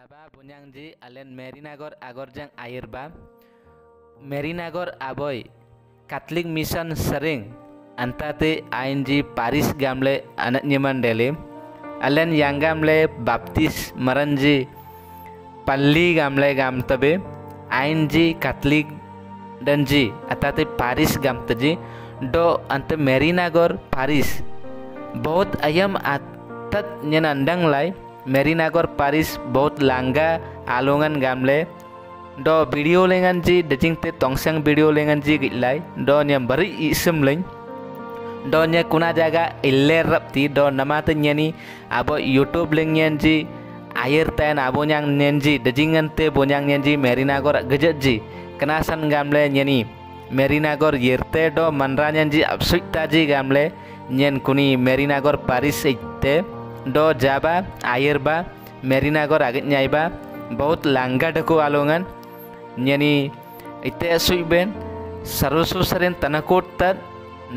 Jaba bunyangji alen Mery Nagar agorjang ayirba Mery Nagar aboy Catholic Mission sering antate ainji Paris gamle anak nyaman dele alen yang gamle baptis meranji palli gamle gamtabe ainji Catholic danji atate Paris gamtaji do ante Mery Nagar Paris bahut ayam atat nyenandang lai Mery Nagar Parish बहुत langga alongan gamle do video lengan ji dajing te tongsang video lengan ji gilai do nyam bari isem leng do nya kuna jaga ille rapti do nama te nyani abo YouTube leng nyan ji air ten abo nyang nyan ji dajingan te bonyang nyan ji Mery Nagar gejat ji kenasan gamle nyani Mery Nagar yerte do manra nyan ji absuita ji gamle nyan kuni Mery Nagar Parish ikte do jaba air ba Mery Nagar agit nyai ba bahut langga daku alongan nyani ite asui ben sarusu seren tanakot tad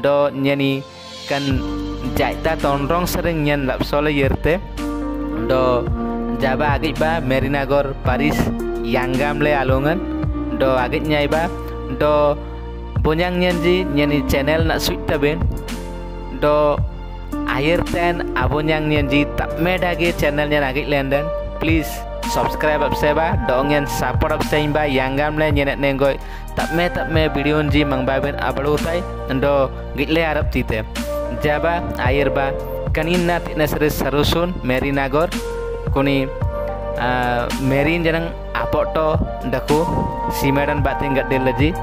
do nyani kan jaita tonrong sering nyan lap sole yerte do jaba agit ba Mery Nagar Parish yanggam le alongan do agit nyai ba do bonyang nyanji nyani channel nak suita ben do akhir ten abonyang nyanji tak medage channelnya agik lendan please subscribe up seba dong yang support up seimba yang gamle nyenet nenggoi tak me video nji mangbaben abalo tai ndo gitle arab tite jaba akhir ba kaninna tinasre sarusun Mery Nagar kuni merin janang apoto daku si medan batin gadel leji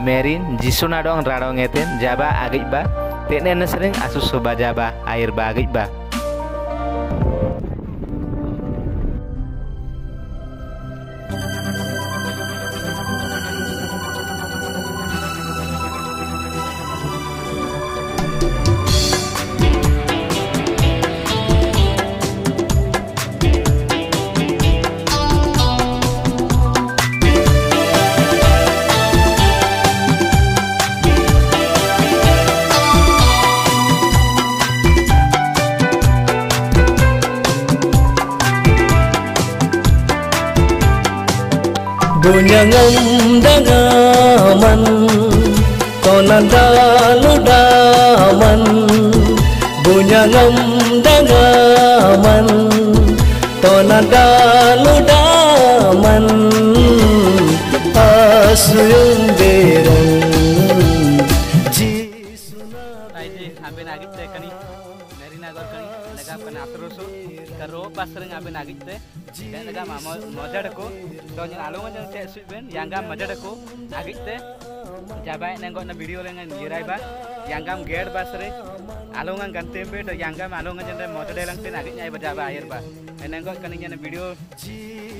merin jisuna dong radong eten jaba agik ba Teknen sering asus soba jaba air bagik ba. Bonyang dangaman tonandalu daman bonyang dangaman tonandalu daman asuyung berang ji sunaji aben agit te kani Mery Nagar kani laga panatrosu karo pasreng aben agit te dan agak mau modalku, dong yang alungan yang cek suben, yang gam modalku, agik teh, jabai nenggok na video lengan jirai ba, yang gam ger basre, alungan gantempe, dong yang gam alungan yang modal dalang teh agik nyai berjaba air ba, nenggok kaningnya na video,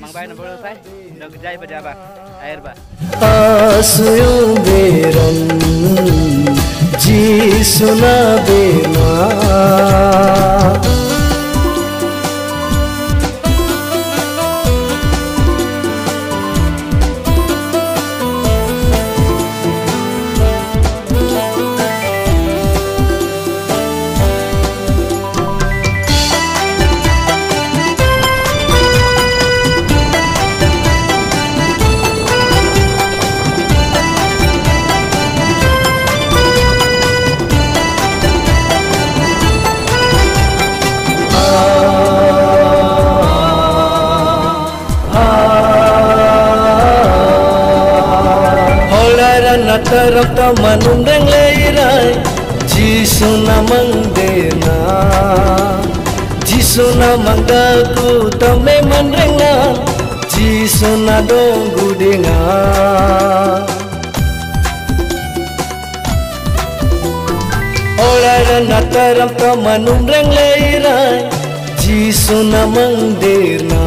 mangbai na bodoh saya, dong jai berjaba air ba. Asyu beran, jisuna bela. Terapta manundang leirai Jisu namang dena Jisu namang daku tame manrenga Jisu nadong gudenga Olaran terapta manundang leirai Jisu namang dena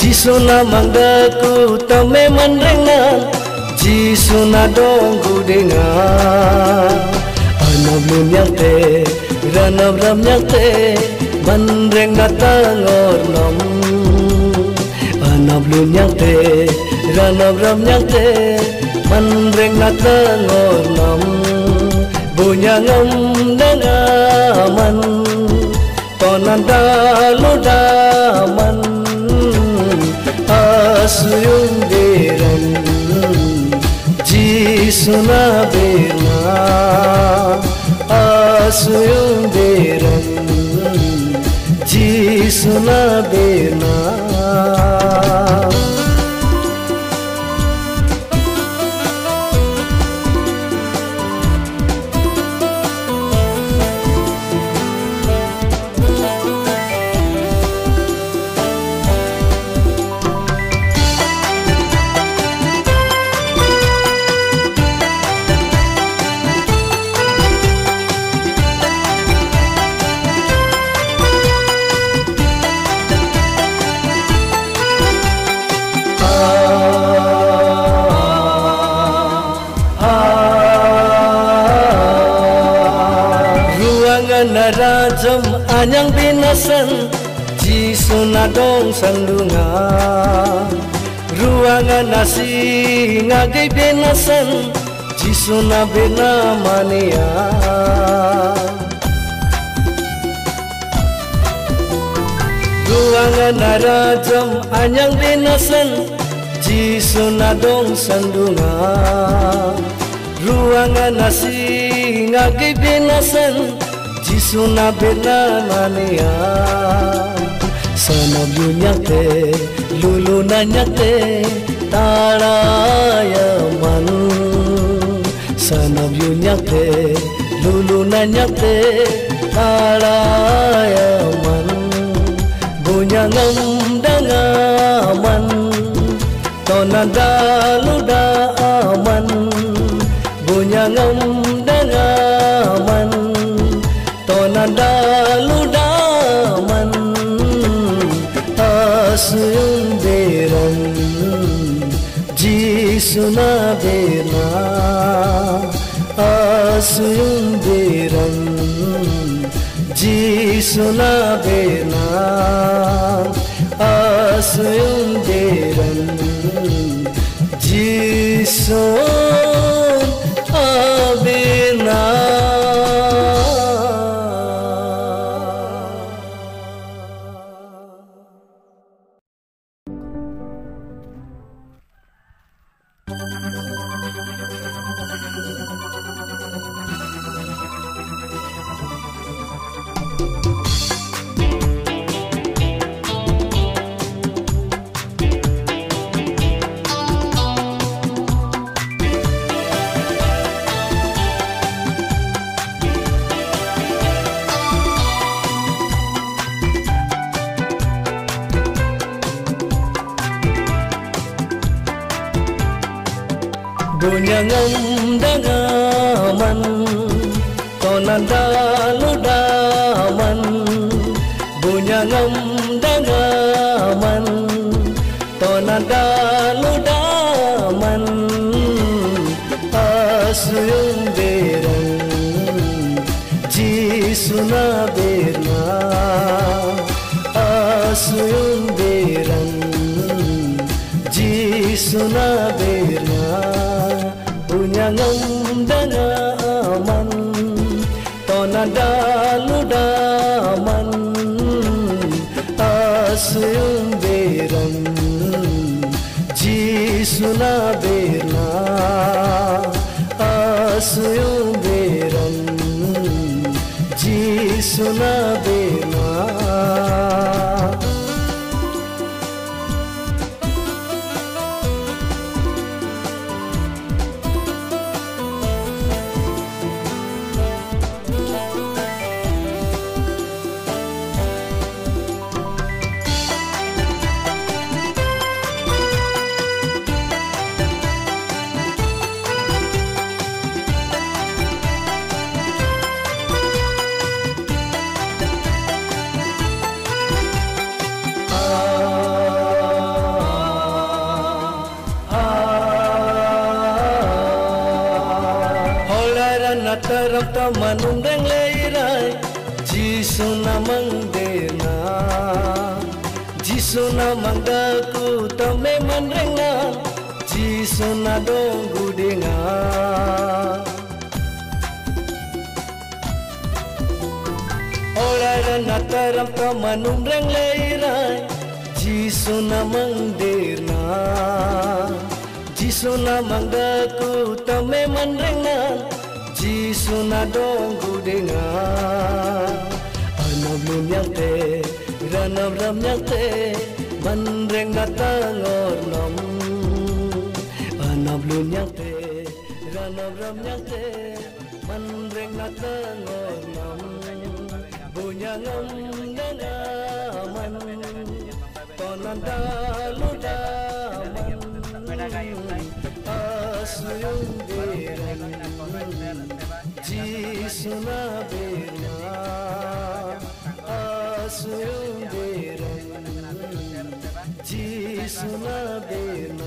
Jisu namang daku tame manrenga Jisu nadong gudenga anam nyate ranam ram nyate manreng natangor nam anam nyate ranam ram nyate manreng natangor nam bunyangam dangaman tonandaludaman सुनाबे आंसुओं दे रंग जी सुनाबे ना Narajam anyang binasan jisu nadong sandunga ruangan nasi ngagai binasan jisu nabena mania ruangan narajam anyang binasan jisu nadong sandunga ruangan nasi ngagai binasan Jisu na benanania sana bunyate lulu nanyate taraya man sana bunyate lulu nanyate taraya man bunyangam dangaman tonada luda aman bunyangam dangaman Dalu daman asyum beran jisuna bena asyum beran jisuna bena asyum beran jisuna bena Bunyangam dangaman tonandalu daman bunyangam dangaman tonandalu daman asyum beran jisuna berna asyum beran jisuna berna Bunyangam dangaman tonadalu daman asyum beran jisuna berna asyum beran jisuna berna Manundang leirai jisu namang dena jisu namang daku tame manrenga jisu nadong gudenga olairan nataram ta manundang leirai jisu namang dena Jisuna manggaku tame mandrengan, Jisuna dong gudengan. Anam lum yang te, ranam ram yang te, mandreng natangor nam. Anam lum yang te, ranam ram yang te, mandreng natangor nam. Bunyangan dan aman, tonan daludan. Jisuna bela asundera, Jisuna bela.